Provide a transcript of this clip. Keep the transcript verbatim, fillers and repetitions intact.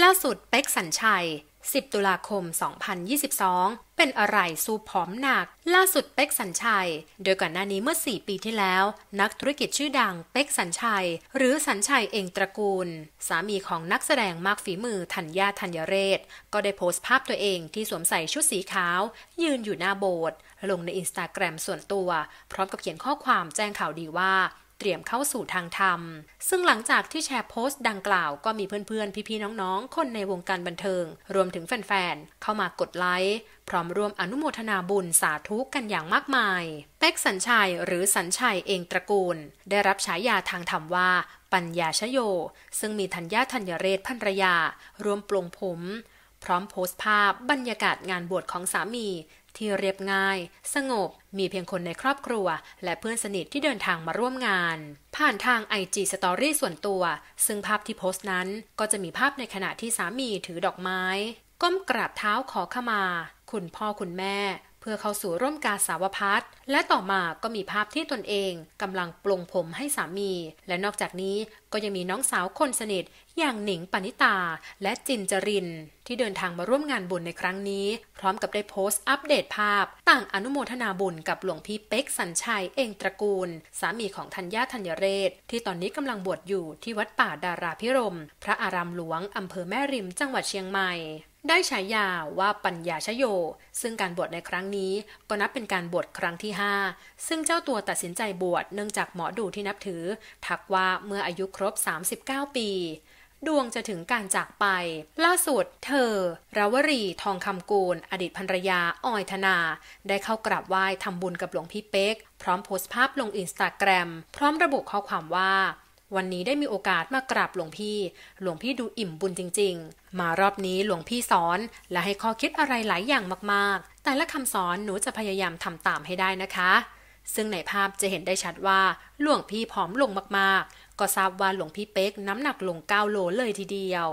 ล่าสุดเป๊กสัญชัยสิบตุลาคมสองพันยี่สิบสองเป็นอะไรสู้ผอมหนักล่าสุดเป๊กสัญชัยโดยก่อนหน้านี้เมื่อสี่ปีที่แล้วนักธุรกิจชื่อดังเป๊กสัญชัยหรือสัญชัยเองตระกูลสามีของนักแสดงมากฝีมือธัญญาธัญเรศก็ได้โพสต์ภาพตัวเองที่สวมใส่ชุดสีขาวยืนอยู่หน้าโบสถ์ลงในอินสตาแกรมส่วนตัวพร้อมกับเขียนข้อความแจ้งข่าวดีว่าเตรียมเข้าสู่ทางธรรมซึ่งหลังจากที่แชร์โพสต์ดังกล่าวก็มีเพื่อนๆพี่ๆน้องๆคนในวงการบันเทิงรวมถึงแฟนๆเข้ามากดไลค์พร้อมร่วมอนุโมทนาบุญสาธุกันอย่างมากมายเป๊กสัญชัยหรือสัญชัยเองตระกูลได้รับฉายาทางธรรมว่าปัญญาชโยซึ่งมีธัญญาธัญเรศภรรยารวมปลงผมพร้อมโพสต์ภาพบรรยากาศงานบวชของสามีที่เรียบง่ายสงบมีเพียงคนในครอบครัวและเพื่อนสนิทที่เดินทางมาร่วมงานผ่านทาง ไอ จี Story ส่วนตัวซึ่งภาพที่โพสต์นั้นก็จะมีภาพในขณะที่สามีถือดอกไม้ก้มกราบเท้าขอขมาคุณพ่อคุณแม่เพื่อเข้าสู่ร่วมกาสาวพัสและต่อมาก็มีภาพที่ตนเองกำลังปลงผมให้สามีและนอกจากนี้ก็ยังมีน้องสาวคนสนิทอย่างหนิงปณิตาและจินจรินที่เดินทางมาร่วมงานบุญในครั้งนี้พร้อมกับได้โพสต์อัปเดตภาพต่างอนุโมทนาบุญกับหลวงพี่เป๊กสัญชัยเองตระกูลสามีของธัญญาธัญเรศที่ตอนนี้กำลังบวชอยู่ที่วัดป่าดาราพิรมพระอารามหลวงอำเภอแม่ริมจังหวัดเชียงใหม่ได้ฉายาว่าปัญญาชโยซึ่งการบวชในครั้งนี้ก็นับเป็นการบวชครั้งที่ห้าซึ่งเจ้าตัวตัดสินใจบวชเนื่องจากหมอดูที่นับถือทักว่าเมื่ออายุครบสามสิบเก้าปีดวงจะถึงการจากไปล่าสุดเธอราวรีทองคำกูลอดีตภรรยาออยธนาได้เข้ากราบไหว้ทำบุญกับหลวงพี่เป๊กพร้อมโพสต์ภาพลงอินสตาแกรมพร้อมระบุข้อความว่าวันนี้ได้มีโอกาสมากราบหลวงพี่หลวงพี่ดูอิ่มบุญจริงๆมารอบนี้หลวงพี่สอนและให้ข้อคิดอะไรหลายอย่างมากๆแต่ละคำสอนหนูจะพยายามทำตามให้ได้นะคะซึ่งในภาพจะเห็นได้ชัดว่าหลวงพี่ผอมลงมากๆก็ทราบว่าหลวงพี่เป๊กน้ำหนักลงเก้าโลเลยทีเดียว